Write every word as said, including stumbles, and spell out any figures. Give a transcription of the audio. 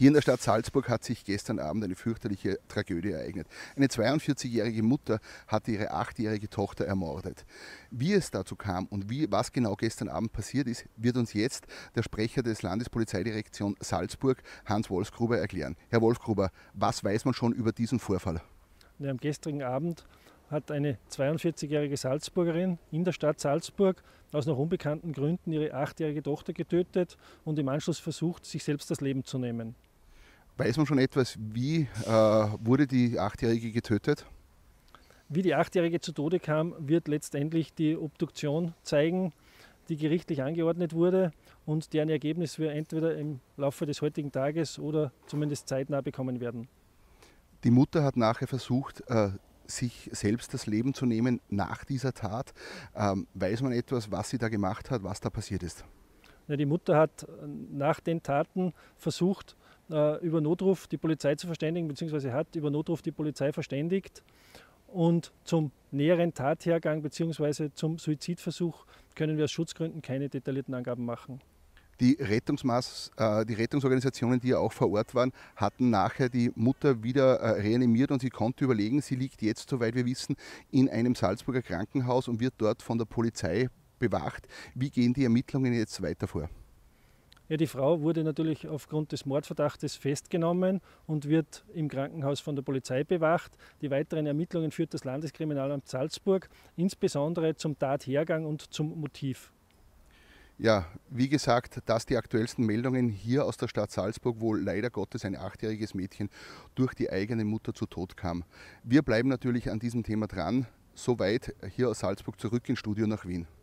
Hier in der Stadt Salzburg hat sich gestern Abend eine fürchterliche Tragödie ereignet. Eine zweiundvierzigjährige Mutter hatte ihre achtjährige Tochter ermordet. Wie es dazu kam und wie, was genau gestern Abend passiert ist, wird uns jetzt der Sprecher des Landespolizeidirektion Salzburg, Hans Wolfgruber, erklären. Herr Wolfgruber, was weiß man schon über diesen Vorfall? Und am gestrigen Abend hat eine zweiundvierzigjährige Salzburgerin in der Stadt Salzburg aus noch unbekannten Gründen ihre achtjährige Tochter getötet und im Anschluss versucht, sich selbst das Leben zu nehmen. Weiß man schon etwas, wie äh, wurde die achtjährige getötet? Wie die achtjährige zu Tode kam, wird letztendlich die Obduktion zeigen, die gerichtlich angeordnet wurde und deren Ergebnis wir entweder im Laufe des heutigen Tages oder zumindest zeitnah bekommen werden. Die Mutter hat nachher versucht, äh, sich selbst das Leben zu nehmen nach dieser Tat. Ähm, weiß man etwas, was sie da gemacht hat, was da passiert ist? Ja, die Mutter hat nach den Taten versucht, äh, über Notruf die Polizei zu verständigen, beziehungsweise hat über Notruf die Polizei verständigt. Und zum näheren Tathergang beziehungsweise zum Suizidversuch können wir aus Schutzgründen keine detaillierten Angaben machen. Die, Rettungsmaß, äh, die Rettungsorganisationen, die ja auch vor Ort waren, hatten nachher die Mutter wieder äh, reanimiert und sie konnte überlegen, sie liegt jetzt, soweit wir wissen, in einem Salzburger Krankenhaus und wird dort von der Polizei bewacht. Wie gehen die Ermittlungen jetzt weiter vor? Ja, die Frau wurde natürlich aufgrund des Mordverdachtes festgenommen und wird im Krankenhaus von der Polizei bewacht. Die weiteren Ermittlungen führt das Landeskriminalamt Salzburg, insbesondere zum Tathergang und zum Motiv. Ja, wie gesagt, das die aktuellsten Meldungen hier aus der Stadt Salzburg, wo leider Gottes ein achtjähriges Mädchen durch die eigene Mutter zu Tod kam. Wir bleiben natürlich an diesem Thema dran. Soweit hier aus Salzburg zurück ins Studio nach Wien.